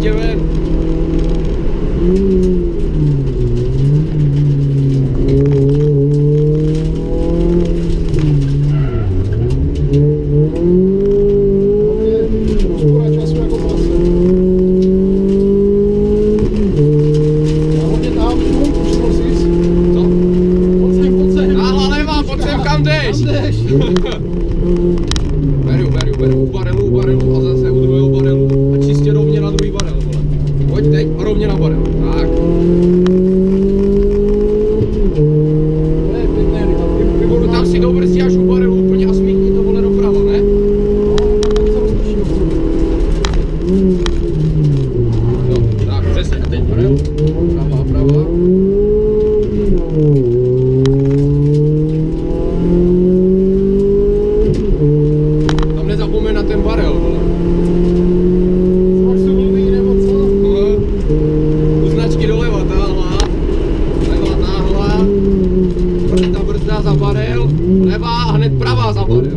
rozdělen. Beru u barelu a zase u druhého barelu a čistě rovně na druhý barel, vole. Pojď teď a rovně na barel, tak. Ne, tam si to brzdí až u barelu úplně a smítí to, vole, doprava, ne? No, tak přesně, a teď barel, prava. Za barel, levá a hned pravá za barel.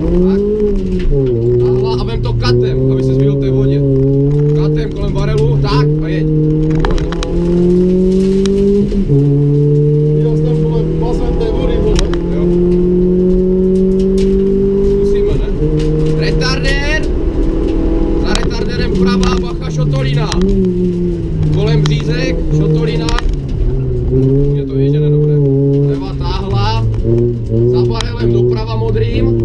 Tak. A vem to katem, aby se zbyl té vodě. Katem kolem barelu, tak a jeď. Já jsem kolem pasem té vody, vole. Jo. Zkusíme, ne? Retardér. Za retardérem pravá, bacha, šotolina. Kolem břízek, šotolina. Mě to ještě nedobré. Za barelem doprava modrým,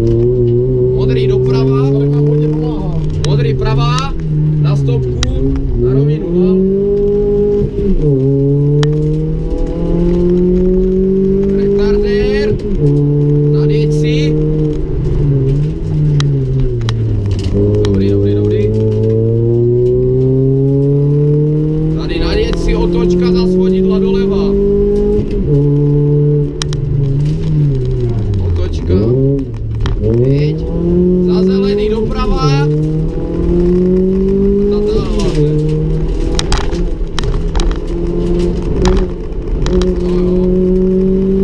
modrý doprava, modrý pravá, na stopku, na rovinu, dál. Retardér, na děci. Dobrý. Tady na děci otočka za svodidla doleva. Za zelený doprava. Já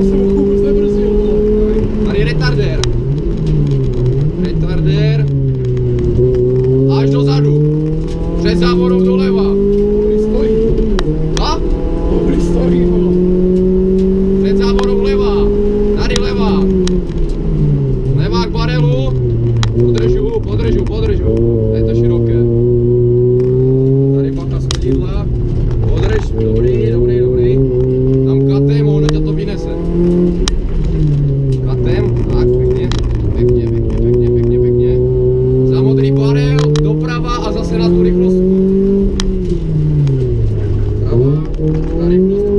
jsem ho vůbec nebrzdil. Tady retardér. Retardér. Až dozadu. Před závorou doleva. Dobrý stojí. Co? Dobrý stojí. Před závorou leva. Tady leva. Levá k barelu. Podržu. Je to široké. Tady bacha svodidla. Podrž, dobrý. Tam katem, ono tě to vynese. Katem, tak pěkně. Za modrý barel, doprava a zase na tu rychlostku. Prava, na rychlostku.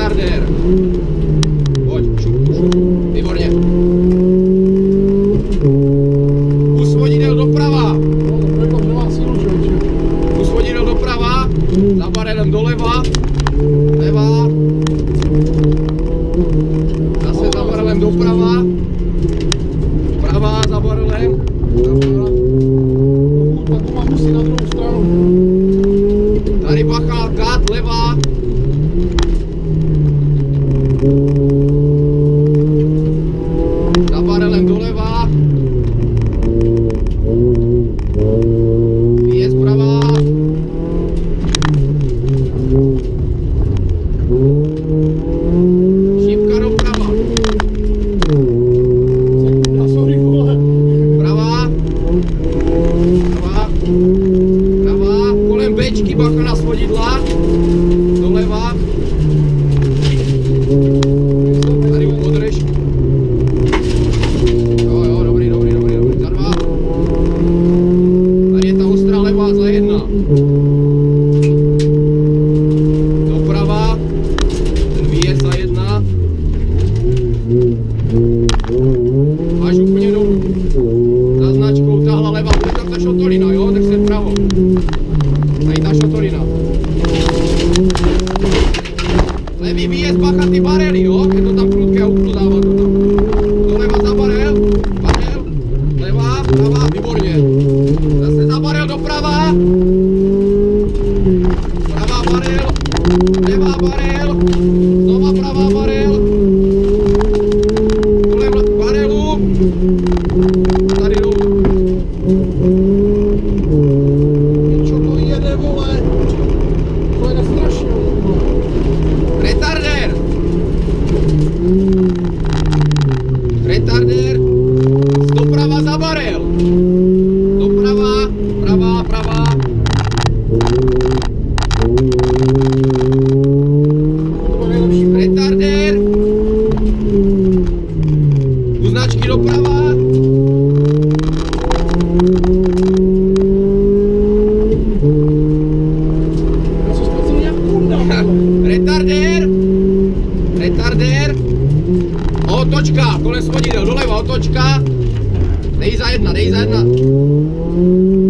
Retardér. Pojď, šup. Výborně. U svodidel doprava. U svodidel doprava. Za barelem doleva. Levá. Zase za barelem doprava. Pravá za barelem. Tak mám musí na druhou stranu. Tady bacha, kat, levá. Za barelem doleva. Je zprava. Šípka doprava. Pravá. Kolem bečky bacha na svodidla. Doleva. Tady mu podrž. Jo, dobrý, za dva. Tady je ta ostrá levá za jedna. Doprava. Ten výjezd za jedna. Až úplně dolů. Za značkou táhla levá. Tady tam ta šotolina, jo, drž se vpravo. Tady ta šotolina. ale strašně retarder! Retarder! Doprava za barel! Doprava, pravá, pravá! Retarder! U značky doprava! Retarder! Retarder! Otočka! Konec vodidel, doleva otočka! Dej za jedna, dej za jedna!